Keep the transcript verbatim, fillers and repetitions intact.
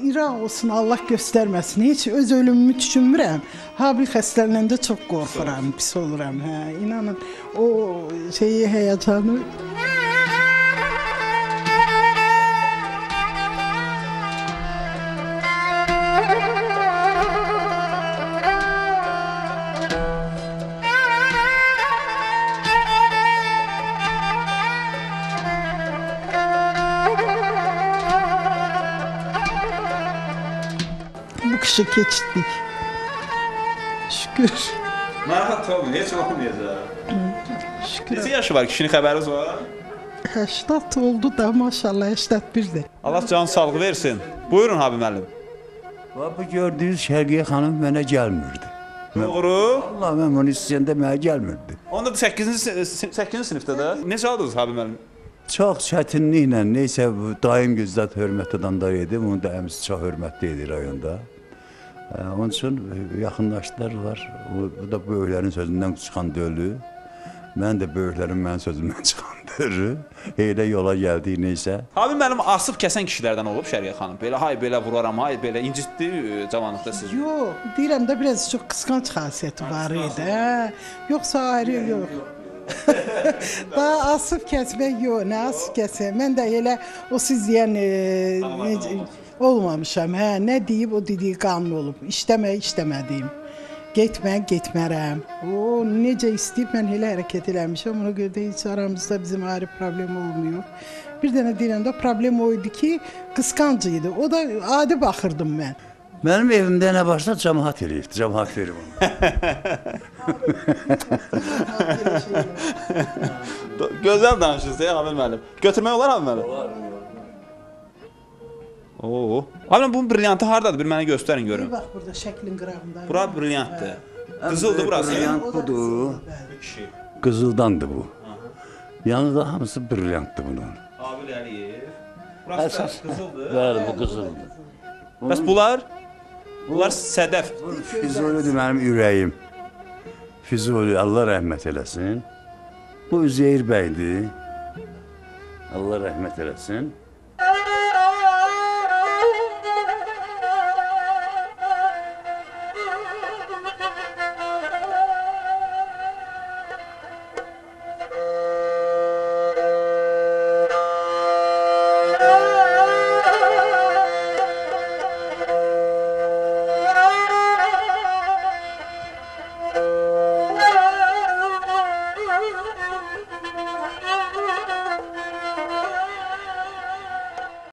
İran olsun, Allah göstermesin. Hiç öz ölümümü düşünmürəm. Ha, bir xəstələnəndə çok korkuram, pis oluram. Hə, inanın o şeyi, heyecanı. Kışı keçirdik. Şükür. Marahat olmuyor, hiç olmayacak. Şükür. Nece yaşı var, kişinin haberiniz var? Heşdat oldu da maşallah, heşdat birdi. Allah can sağlığı versin. Buyurun abi müəllim. Bu gördüğünüz Şəriye Hanım bana gelmirdi. Doğru. Allah ben bunu isteyende bana gelmirdi. Onda da səkkizinci sınıfta da. Nece aldınız abi müəllim? Çox çətinliklə, neysə daim gözlət hörmətli adamlar idi. Bunu da əmisi çox hörmətli idi rayonda. Onun için yakınlaştılar var. Bu da böyüklerin sözünden çıkan dölü. Ben de böyüklerin ben sözümden çıkan dölü. Elə yola geldiği neyse. Abi benim asıb kesen kişilerden olup Şəriye Hanım. Böyle hay böyle vuraram, hay böyle incitdi cavanlıkta sizi. Yok, deyirəm de biraz çok kıskanç xasiyyəti var idi. Yoksa ayrı yok. Daha asıb kəsmək yok, ne asıb kəsmək. Ben de elə o siz yani... Necə, olmamışam, hə, nə deyib o dediyi qanun olub, işləmək işləmədiyim, getmək getmərəm. O necə istəyib mən elə hərəkət eləmişəm, ona görə də heç aramızda bizim ayrı problem olmuyor. Bir dənə deyirəm də problem o idi ki, qısqancı idi, o da adi baxırdım mən. Mənim evimdə nə başla cəmaat eləyib, cəmaat verir onu. Gözəl danışırsınız, Amil müəllim. Götürmək olar, Amil müəllim? Oo. Abi bunun brilyantı hardadır? Bir mənə göstərin görüm. Bir bax burada şəklin qırağında. Bura brilyantdır. Qızıldır burası. Brilyant budur. Qızıldandır bu. Yalnız da hamısı brilyantdır bunun. Abi Əliyev. Burası qızıldır. Bəli, bu qızıldır. Bəs bunlar? Bunlar sədəf. Füzulidir mənim ürəyim. Fuzuli, Allah rəhmət eləsin. Bu Üzeyir bəydir. Allah rəhmət eləsin.